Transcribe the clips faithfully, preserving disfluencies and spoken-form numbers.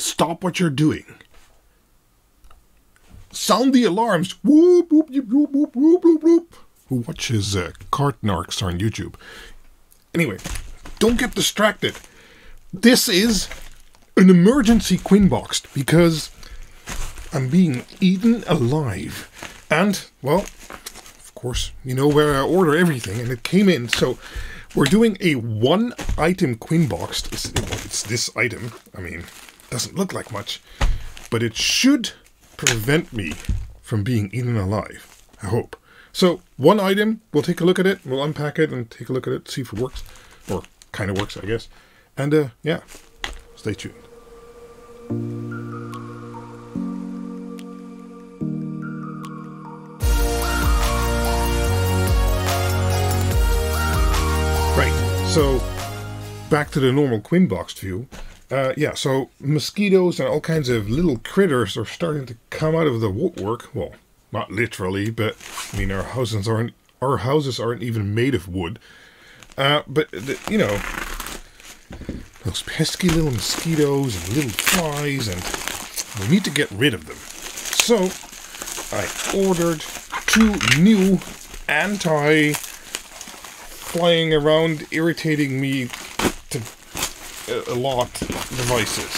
Stop what you're doing. Sound the alarms. Whoop, whoop, whoop, whoop, whoop, whoop, whoop. Who watches uh, Cart Narcs on YouTube? Anyway, don't get distracted. This is an emergency QuinBoxed because I'm being eaten alive. And, well, of course, you know where I order everything, and it came in. So we're doing a one-item QuinBoxed. It's, well, it's this item. I mean, it doesn't look like much, but it should prevent me from being eaten alive, I hope. So one item, we'll take a look at it, we'll unpack it and take a look at it, see if it works, or kind of works, I guess. And uh, yeah, stay tuned. Right, so back to the normal QuinBoxed view. Uh, yeah, so mosquitoes and all kinds of little critters are starting to come out of the woodwork. Well, not literally, but I mean, our houses aren't our houses aren't even made of wood. Uh, but the, you know, those pesky little mosquitoes and little flies, and we need to get rid of them. So I ordered two new anti-flying around, irritating me to a lot devices.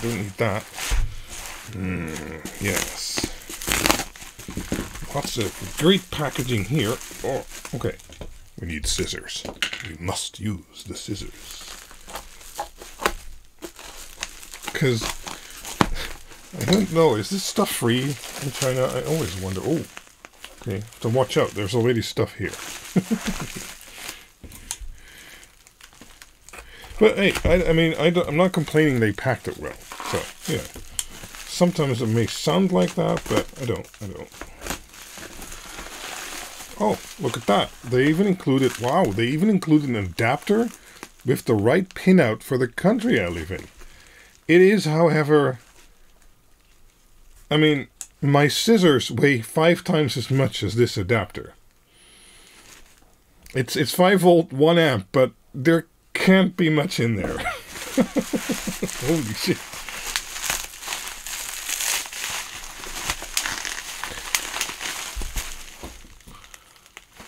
Don't need that. Mm, yes. Lots of great packaging here. Oh, okay. We need scissors. We must use the scissors. Because I don't know, is this stuff free in China? I always wonder. Oh, okay. Have to watch out. There's already stuff here. But hey, I, I mean, I don't, I'm not complaining they packed it well. So, yeah. Sometimes it may sound like that, but I don't, I don't. Oh, look at that. They even included, wow, they even included an adapter with the right pinout for the country I live in. It is, however, I mean, my scissors weigh five times as much as this adapter. It's, it's five volt, one amp, but they're can't be much in there. Holy shit.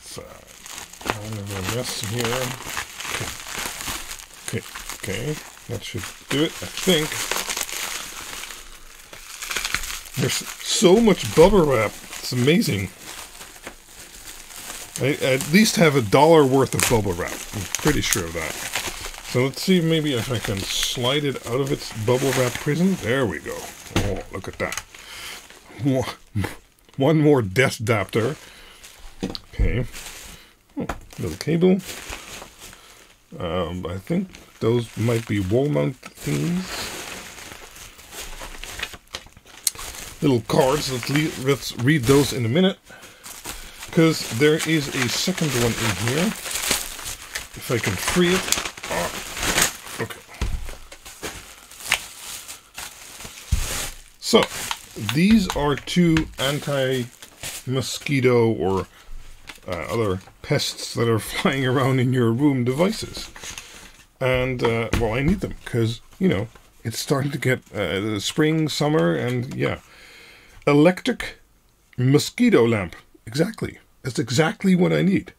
So, kind of a mess here. Okay. Okay, okay. That should do it, I think. There's so much bubble wrap. It's amazing. I at least have a dollar worth of bubble wrap. I'm pretty sure of that. So let's see maybe if I can slide it out of its bubble wrap prison. There we go. Oh, look at that. One more desk adapter. Okay. Oh, little cable. Um, I think those might be wall mount things. Little cards. Let's, leave, let's read those in a minute. Because there is a second one in here. If I can free it. Oh, okay. So, these are two anti-mosquito or uh, other pests that are flying around in your room devices. And, uh, well, I need them because, you know, it's starting to get uh, spring, summer, and yeah. Electric mosquito lamp. Exactly. That's exactly what I need.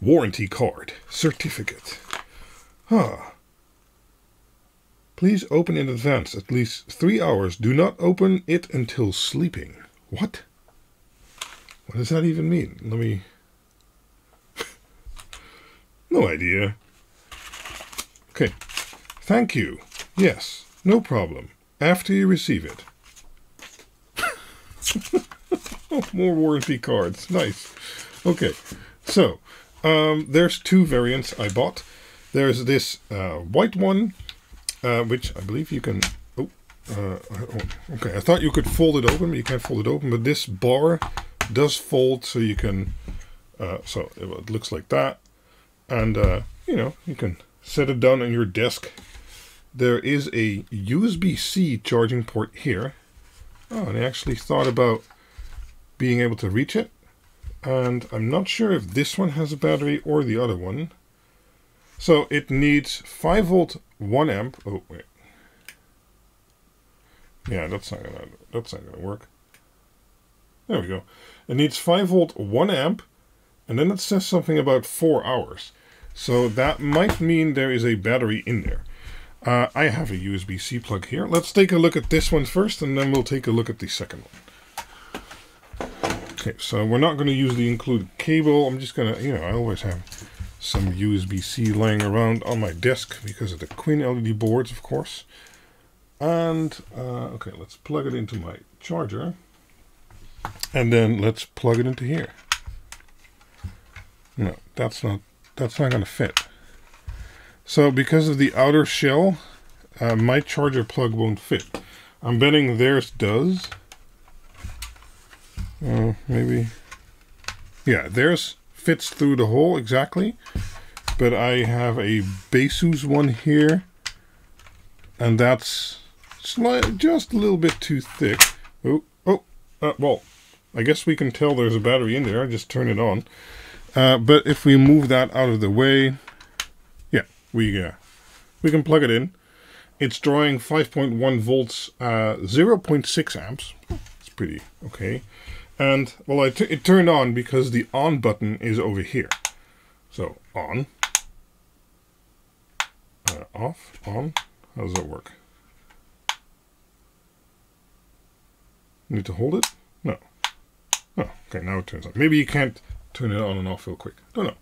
Warranty card. Certificate. Huh. Please open in advance at least three hours. Do not open it until sleeping. What? What does that even mean? Let me... No idea. Okay. Thank you. Yes. No problem. After you receive it. Oh, more warranty cards. Nice. Okay, so um, there's two variants I bought. There's this uh, white one, uh, which I believe you can... Oh, uh, oh, okay, I thought you could fold it open, but you can't fold it open. But this bar does fold, so you can... Uh, so it looks like that. And, uh, you know, you can set it down on your desk. There is a U S B C charging port here. Oh, and I actually thought about... being able to reach it, and I'm not sure if this one has a battery or the other one. So it needs five volt, one amp. Oh, wait. Yeah, that's not gonna, that's not gonna work. There we go. It needs five volt, one amp. And then it says something about four hours. So that might mean there is a battery in there. Uh, I have a U S B C plug here. Let's take a look at this one first, and then we'll take a look at the second one. Okay, so we're not going to use the included cable. I'm just going to, you know, I always have some U S B C lying around on my desk because of the Queen L E D boards, of course. And, uh, okay, let's plug it into my charger. And then let's plug it into here. No, that's not, that's not going to fit. So because of the outer shell, uh, my charger plug won't fit. I'm betting theirs does. Uh, maybe. Yeah, theirs fits through the hole exactly. But I have a Baseus one here. And that's just a little bit too thick. Oh, oh, uh, well, I guess we can tell there's a battery in there. I just turn it on. Uh, but if we move that out of the way, yeah, we uh, we can plug it in. It's drawing five point one volts, uh, zero point six amps. It's pretty okay. And well, I t it turned on because the on button is over here. So on, uh, off, on. How does that work? Need to hold it? No. Oh, okay. Now it turns on. Maybe you can't turn it on and off real quick. Don't know.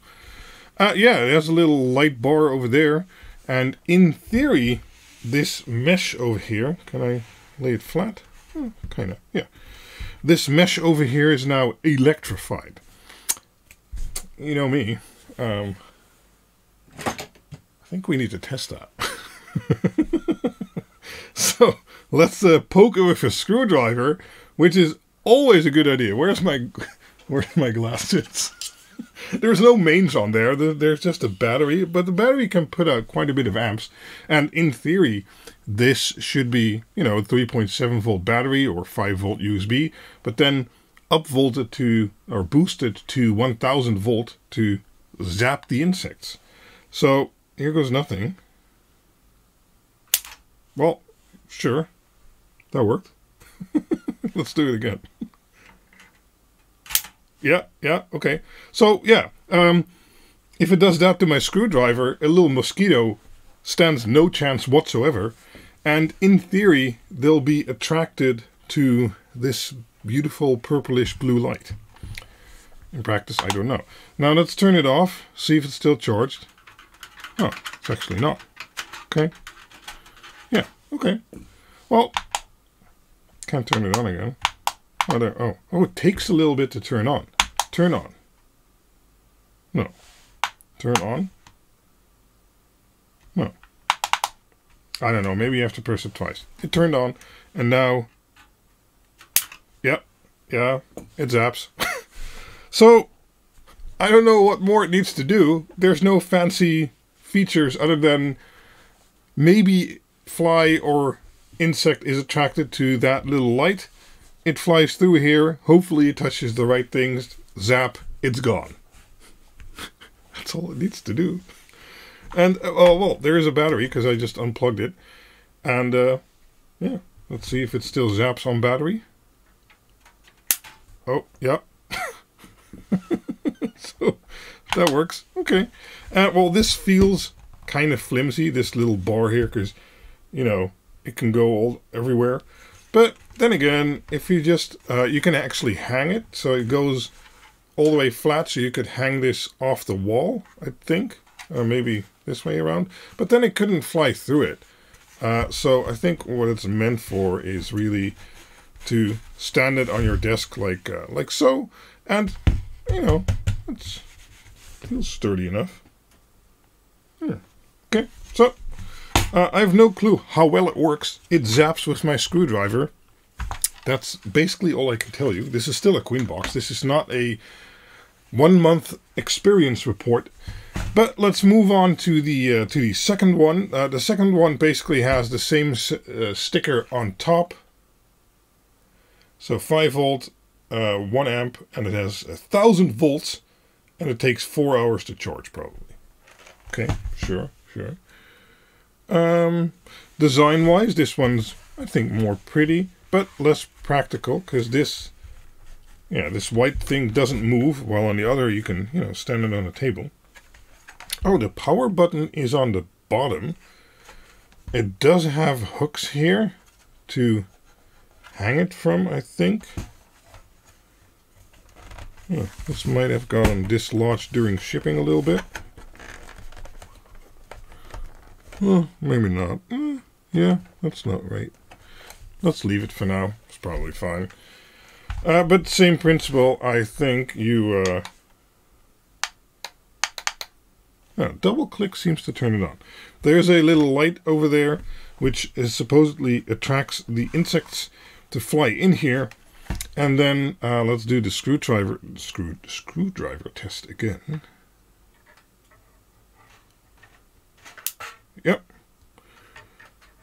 Uh, yeah, there's a little light bar over there. And in theory, this mesh over here, can I lay it flat? Oh, kind of, yeah. This mesh over here is now electrified. You know me. Um, I think we need to test that. So let's uh, poke it with a screwdriver, which is always a good idea. Where's my... Where's my glasses? There's no mains on there. There's just a battery, but the battery can put out quite a bit of amps. And in theory, this should be, you know, a three point seven volt battery or five volt U S B, but then upvolt it to, or boost it to one thousand volt to zap the insects. So here goes nothing. Well, sure, that worked. Let's do it again. Yeah, yeah, okay. So, yeah, um, if it does that to my screwdriver, a little mosquito stands no chance whatsoever. And in theory, they'll be attracted to this beautiful purplish blue light. In practice, I don't know. Now let's turn it off, see if it's still charged. Oh, it's actually not. Okay. Yeah, okay. Well, can't turn it on again. Oh, there. Oh. Oh, it takes a little bit to turn on. Turn on. No. Turn on. No. I don't know. Maybe you have to press it twice. It turned on. And now... Yep. Yeah, yeah. It zaps. So, I don't know what more it needs to do. There's no fancy features other than maybe fly or insect is attracted to that little light. It flies through here, hopefully it touches the right things, zap, it's gone. That's all it needs to do. And, oh, well, there is a battery, because I just unplugged it. And, uh, yeah, let's see if it still zaps on battery. Oh, yeah. So, that works. Okay. Uh, well, this feels kind of flimsy, this little bar here, because, you know, it can go all everywhere. But then again, if you just, uh, you can actually hang it. So it goes all the way flat. So you could hang this off the wall, I think, or maybe this way around. But then it couldn't fly through it. Uh, so I think what it's meant for is really to stand it on your desk like uh, like so. And, you know, it's, it feels sturdy enough. Yeah. Okay, so... Uh, I have no clue how well it works. It zaps with my screwdriver. That's basically all I can tell you. This is still a QuinBoxed. This is not a one-month experience report. But let's move on to the uh, to the second one. Uh, the second one basically has the same s uh, sticker on top. So five volt, uh, one amp, and it has one thousand volts. And it takes four hours to charge, probably. Okay, sure, sure. Um, Design-wise, this one's, I think, more pretty, but less practical, because this, yeah, this white thing doesn't move, while on the other you can, you know, stand it on a table. Oh, the power button is on the bottom. It does have hooks here to hang it from, I think. Oh, this might have gotten dislodged during shipping a little bit. Well, maybe not. Mm, yeah, that's not right. Let's leave it for now. It's probably fine. Uh, but same principle, I think. You uh, oh, double click seems to turn it on. There's a little light over there, which is supposedly attracts the insects to fly in here. And then uh, let's do the screwdriver screw, screwdriver test again. Yep.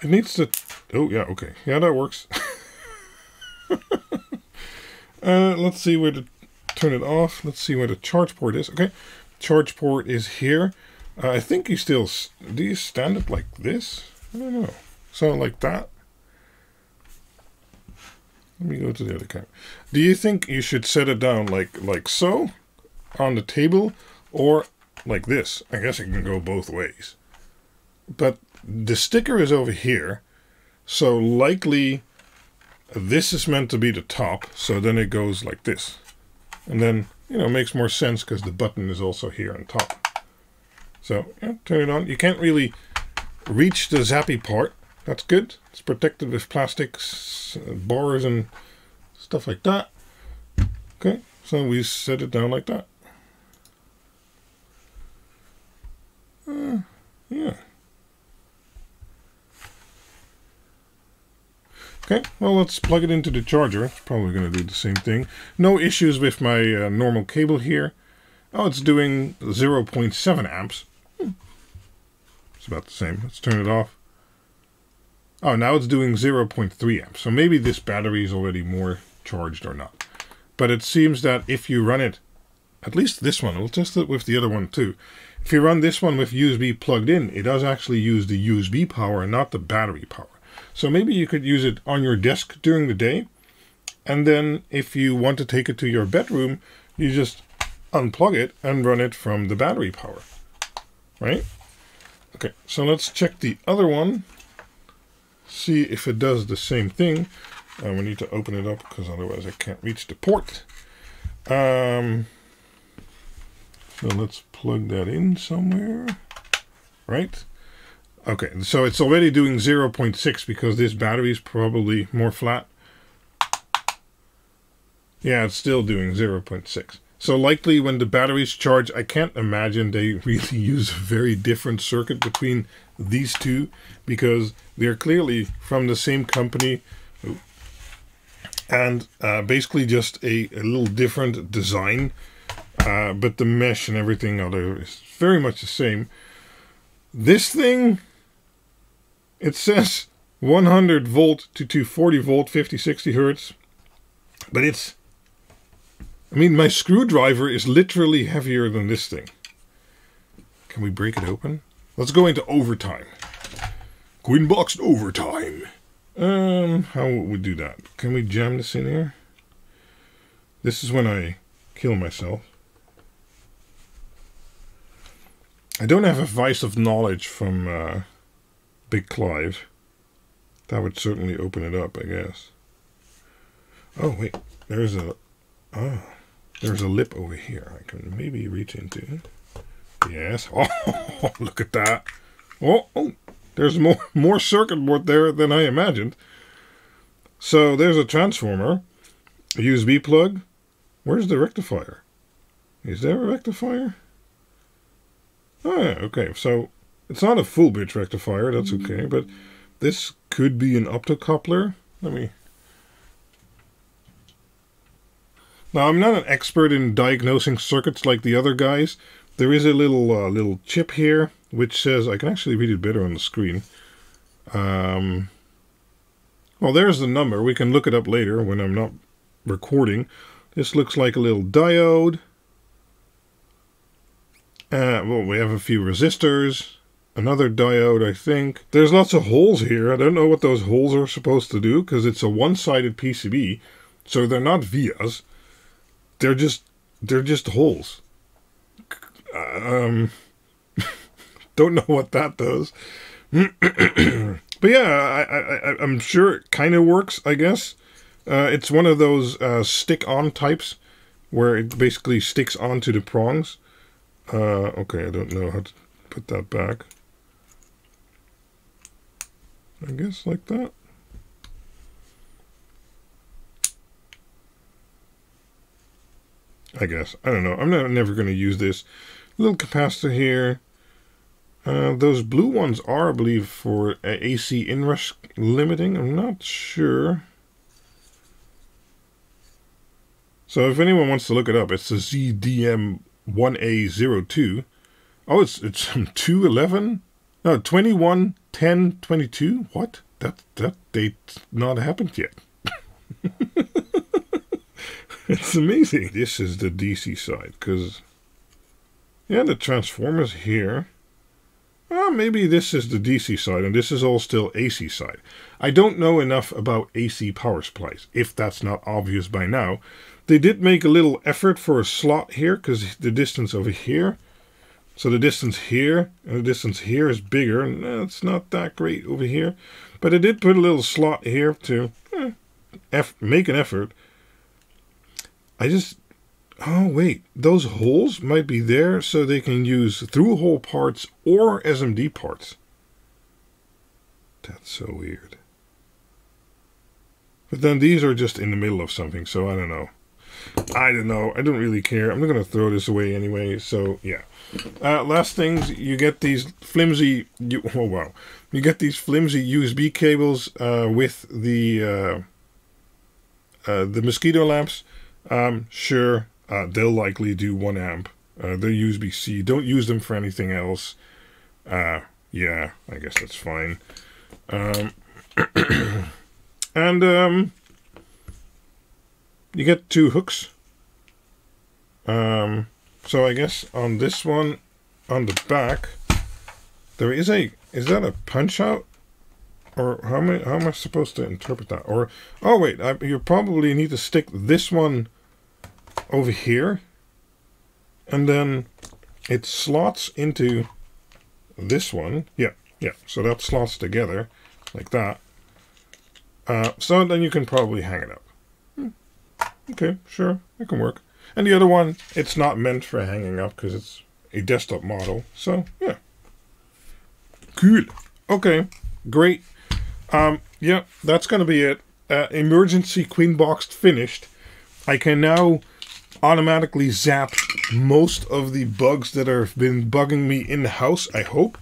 It needs to... Oh, yeah, okay. Yeah, that works. uh, let's see where to turn it off. Let's see where the charge port is. Okay, charge port is here. Uh, I think you still... Do you stand it like this? I don't know. So like that? Let me go to the other camera. Do you think you should set it down like like so on the table or like this? I guess it can go both ways. But the sticker is over here. So likely this is meant to be the top. So then it goes like this. And then, you know, it makes more sense because the button is also here on top. So yeah, turn it on. You can't really reach the zappy part. That's good. It's protected with plastics, uh, bars, and stuff like that. Okay, so we set it down like that. Uh, yeah. Okay, well, let's plug it into the charger. It's probably going to do the same thing. No issues with my uh, normal cable here. Oh, it's doing zero point seven amps. Hmm. It's about the same. Let's turn it off. Oh, now it's doing zero point three amps. So maybe this battery is already more charged or not. But it seems that if you run it, at least this one, we'll test it with the other one too. If you run this one with U S B plugged in, it does actually use the U S B power and not the battery power. So maybe you could use it on your desk during the day. And then if you want to take it to your bedroom, you just unplug it and run it from the battery power. Right? Okay, so let's check the other one. See if it does the same thing. Uh, we need to open it up because otherwise I can't reach the port. Um, so let's plug that in somewhere. Right? Okay, so it's already doing zero point six because this battery is probably more flat. Yeah, it's still doing zero point six. So likely when the batteries charge, I can't imagine they really use a very different circuit between these two because they're clearly from the same company and uh, basically just a, a little different design. Uh, but the mesh and everything other is very much the same. This thing, it says one hundred volt to two forty volt, fifty, sixty hertz, but it's... I mean, my screwdriver is literally heavier than this thing. Can we break it open? Let's go into overtime. QuinBoxed overtime. Um, how would we do that? Can we jam this in here? This is when I kill myself. I don't have a vice of knowledge from uh, Big Clive. That would certainly open it up, I guess. Oh, wait. There's a... Ah. There's a lip over here I can maybe reach into. Yes. Oh, look at that. Oh, oh, there's more, more circuit board there than I imagined. So there's a transformer, a U S B plug. Where's the rectifier? Is there a rectifier? Oh, yeah, okay. So it's not a full bit rectifier. That's okay. But this could be an optocoupler. Let me... Now, I'm not an expert in diagnosing circuits like the other guys. There is a little uh, little chip here, which says... I can actually read it better on the screen. Um, well, there's the number. We can look it up later when I'm not recording. This looks like a little diode. Uh, well, we have a few resistors, another diode, I think. There's lots of holes here. I don't know what those holes are supposed to do, because it's a one-sided P C B, so they're not vias. They're just, they're just holes. Um, don't know what that does. But yeah, I, I, I, I'm sure it kind of works, I guess. Uh, it's one of those uh, stick-on types, where it basically sticks onto the prongs. Uh, okay, I don't know how to put that back. I guess like that. I guess. I don't know. I'm not, never going to use this. Little capacitor here. Uh, those blue ones are, I believe, for A C inrush limiting. I'm not sure. So if anyone wants to look it up, it's the Z D M one A zero two. Oh, it's it's two eleven? No, twenty-one ten twenty-two? What? That, that date's not happened yet. It's amazing. This is the D C side, because... yeah, the transformer's here. Well, maybe this is the D C side, and this is all still A C side. I don't know enough about A C power supplies, if that's not obvious by now. They did make a little effort for a slot here, because the distance over here. So the distance here, and the distance here is bigger, and it's not that great over here. But they did put a little slot here to eh, eff make an effort. I just... oh wait, those holes might be there so they can use through-hole parts or S M D parts. That's so weird. But then these are just in the middle of something, so I don't know. I don't know, I don't really care. I'm not going to throw this away anyway, so yeah. Uh, last things, you get these flimsy, you, oh wow. You get these flimsy U S B cables uh, with the, uh, uh, the mosquito lamps. Um, sure. Uh, they'll likely do one amp. Uh, they're U S B C. Don't use them for anything else. Uh, yeah, I guess that's fine. Um, and um, you get two hooks. Um, so I guess on this one, on the back, there is a... is that a punch out? Or how am I, how am I supposed to interpret that? Or oh wait, I, you probably need to stick this one over here, and then it slots into this one. Yeah, yeah. So that slots together like that. Uh, so then you can probably hang it up. Hmm. Okay, sure, it can work. And the other one, it's not meant for hanging up because it's a desktop model. So yeah, cool. Okay, great. Um, yeah, that's going to be it. Uh, emergency QuinBoxed finished. I can now automatically zap most of the bugs that have been bugging me in the house, I hope.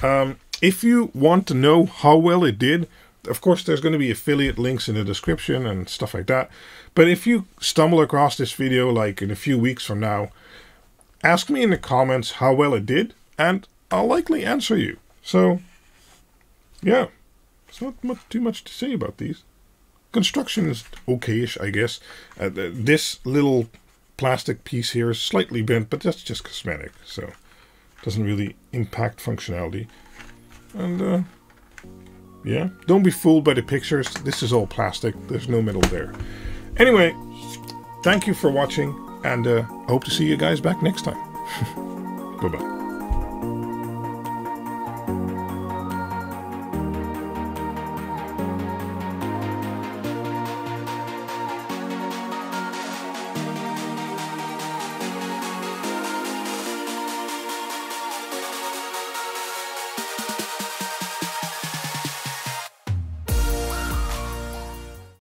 Um, if you want to know how well it did, of course there's going to be affiliate links in the description and stuff like that. But if you stumble across this video like in a few weeks from now, ask me in the comments how well it did, and I'll likely answer you. So, yeah. There's not much, too much to say about these. Construction is okay-ish, I guess. Uh, this little plastic piece here is slightly bent, but that's just cosmetic, so doesn't really impact functionality. And, uh, yeah. Don't be fooled by the pictures. This is all plastic. There's no metal there. Anyway, thank you for watching, and I uh, hope to see you guys back next time. Bye-bye.